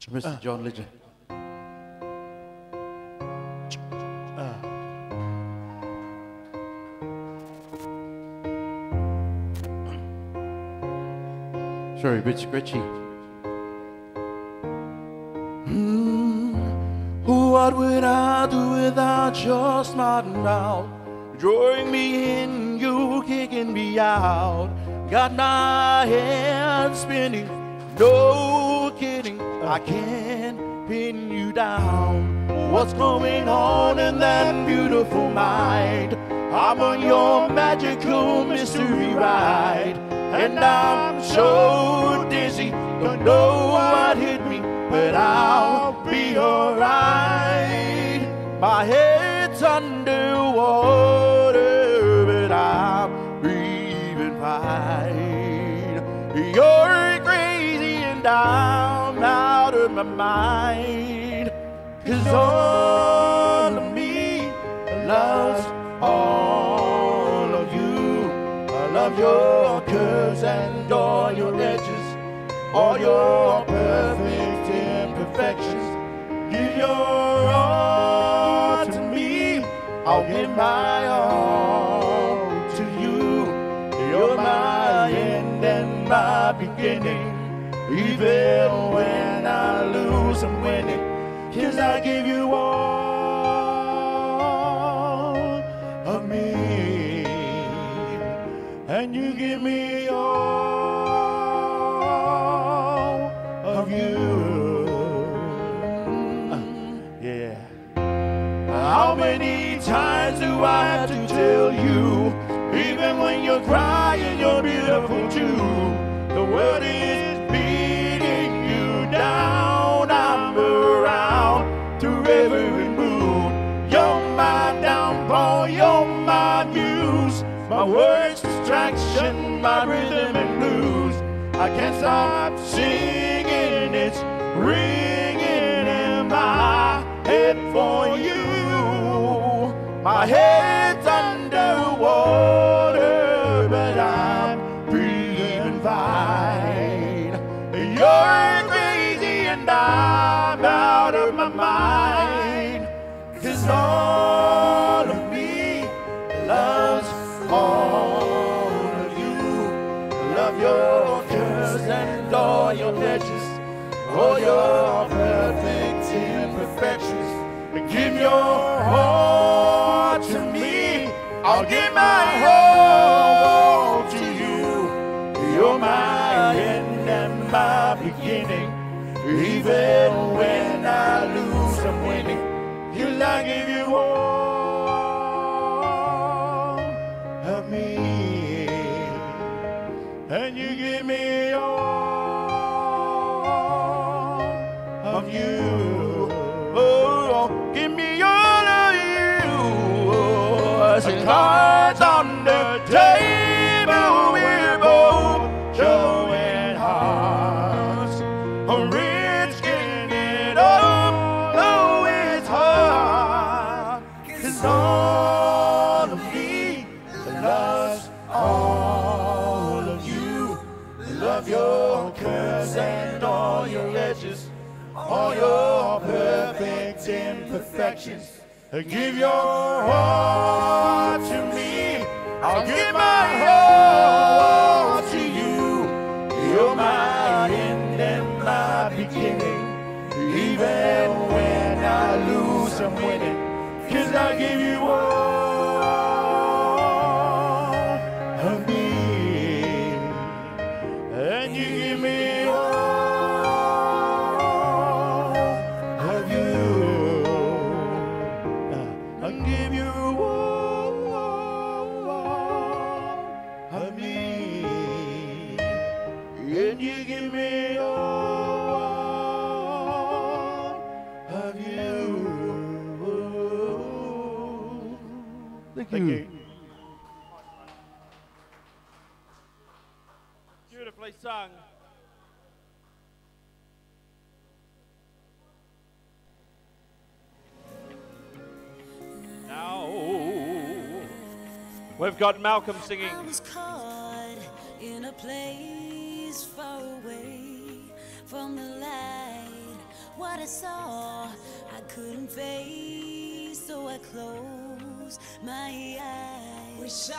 to Mr. John Legend. Sorry, a bit scratchy. What would I do without your smart mouth? Drawing me in, you kicking me out. Got my head spinning, no kidding. I can't pin you down. What's going on in that beautiful mind? I'm on your magical mystery ride. And I'm so dizzy, don't know what hit me, but I'll be alright. My head's underwater, but I'm breathing fine. You're crazy and I'm out of my mind. 'Cause all of me loves all of you. I love your curves and all your edges, all your perfect imperfections. Give your all to me, I'll give my all to you. You're my end and my beginning, even when I lose I'm winning. 'Cause I give you all of me, and you give me all of you. Yeah. How many times do I have to tell you? Even when you're crying, you're beautiful too. The world is beating you down. I'm around through every mood. You're my downfall, you're my muse, my worst distraction, my rhythm and blues. I can't stop singing, it's ringing in my head for you. My head's underwater, but I'm breathing fine. You're crazy and I'm out of my mind. 'Cause all of me loves all of you. I love your curves and all your edges, all your perfect imperfections. Give your heart to me, I'll give my whole to you. You're my end and my beginning, even when I lose I'm winning. 'Cause I give you all of me, and you give me all of you. Oh, give me all of you. The cards on the table, we're both showing hearts. A rich king and all, it's hard. 'Cause all of me loves all of you. Love your curves and all your edges, all your perfect imperfections. Give your heart to me, I'll give my heart to you. You're my end and my beginning, even when I lose I'm winning. 'Cause I give you all of me, and you give me all. You give me all of you. Thank you. Beautifully sung. Now we've got Malcolm singing. I was caught in a place far away from the light what I saw I couldn't face, so I closed my eyes.